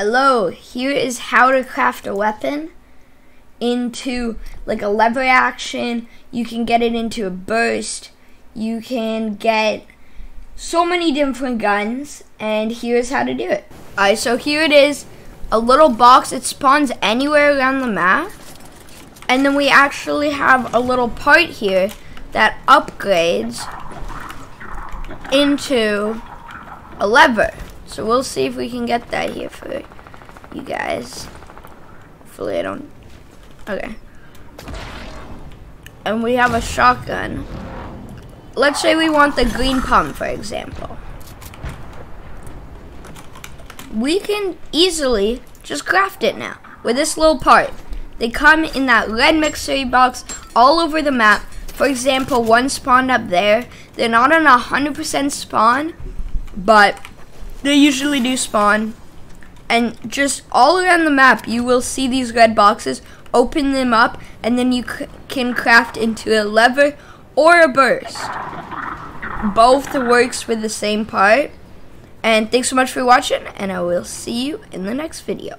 Hello, here is how to craft a weapon into like a lever action. You can get it into a burst. You can get so many different guns, and here's how to do it. Alright, so here it is, a little box. It spawns anywhere around the map. And then we actually have a little part here that upgrades into a lever. So we'll see if we can get that here for you guys. Hopefully I don't. Okay. And we have a shotgun. Let's say we want the green pump, for example. We can easily just craft it now with this little part. They come in that red mystery box all over the map. For example, one spawned up there. They're not on 100% spawn, but they usually do spawn. And just all around the map, you will see these red boxes. Open them up, and then you can craft into a lever or a burst. Both works with the same part. And thanks so much for watching, and I will see you in the next video.